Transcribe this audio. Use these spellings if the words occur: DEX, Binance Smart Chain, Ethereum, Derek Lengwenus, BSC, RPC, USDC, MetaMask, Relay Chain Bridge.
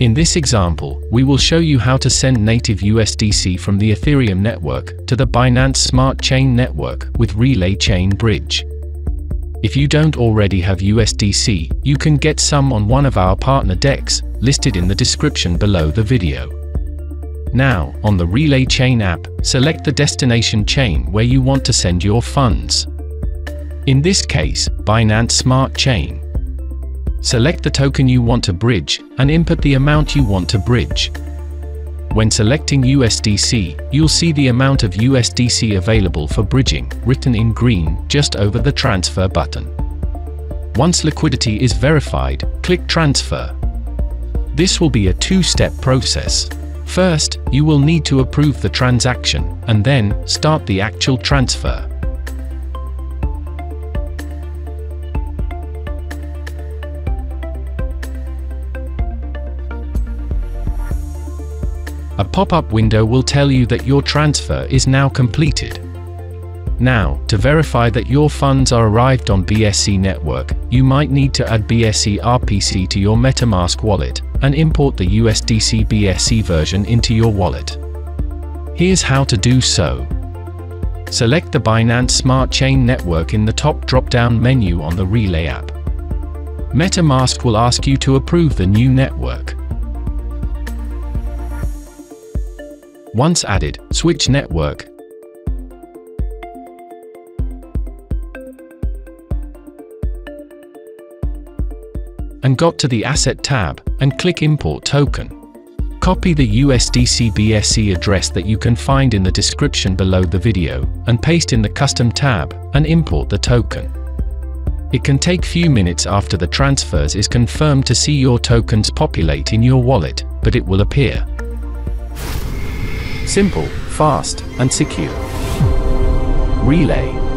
In this example, we will show you how to send native USDC from the Ethereum network to the Binance Smart Chain network with Relay Chain Bridge. If you don't already have USDC, you can get some on one of our partner DEX, listed in the description below the video. Now, on the Relay Chain app, select the destination chain where you want to send your funds. In this case, Binance Smart Chain. Select the token you want to bridge, and input the amount you want to bridge. When selecting USDC, you'll see the amount of USDC available for bridging, written in green, just over the transfer button. Once liquidity is verified, click transfer. This will be a two-step process. First, you will need to approve the transaction, and then, start the actual transfer. A pop-up window will tell you that your transfer is now completed. Now, to verify that your funds are arrived on BSC network, you might need to add BSC RPC to your MetaMask wallet, and import the USDC BSC version into your wallet. Here's how to do so. Select the Binance Smart Chain network in the top drop-down menu on the Relay app. MetaMask will ask you to approve the new network. Once added, switch network. And got to the Asset tab, and click Import Token. Copy the USDC BSC address that you can find in the description below the video, and paste in the Custom tab, and import the token. It can take few minutes after the transfers is confirmed to see your tokens populate in your wallet, but it will appear. Simple, fast, and secure. Relay.